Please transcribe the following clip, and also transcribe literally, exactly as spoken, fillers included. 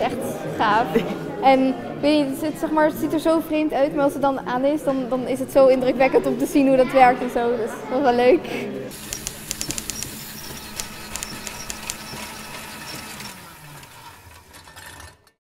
is echt gaaf. En ik weet niet, het, zeg maar, het ziet er zo vreemd uit, maar als het dan aan is, dan, dan is het zo indrukwekkend om te zien hoe dat werkt en zo. Dus dat was wel leuk.